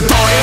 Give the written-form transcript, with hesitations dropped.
ce temps est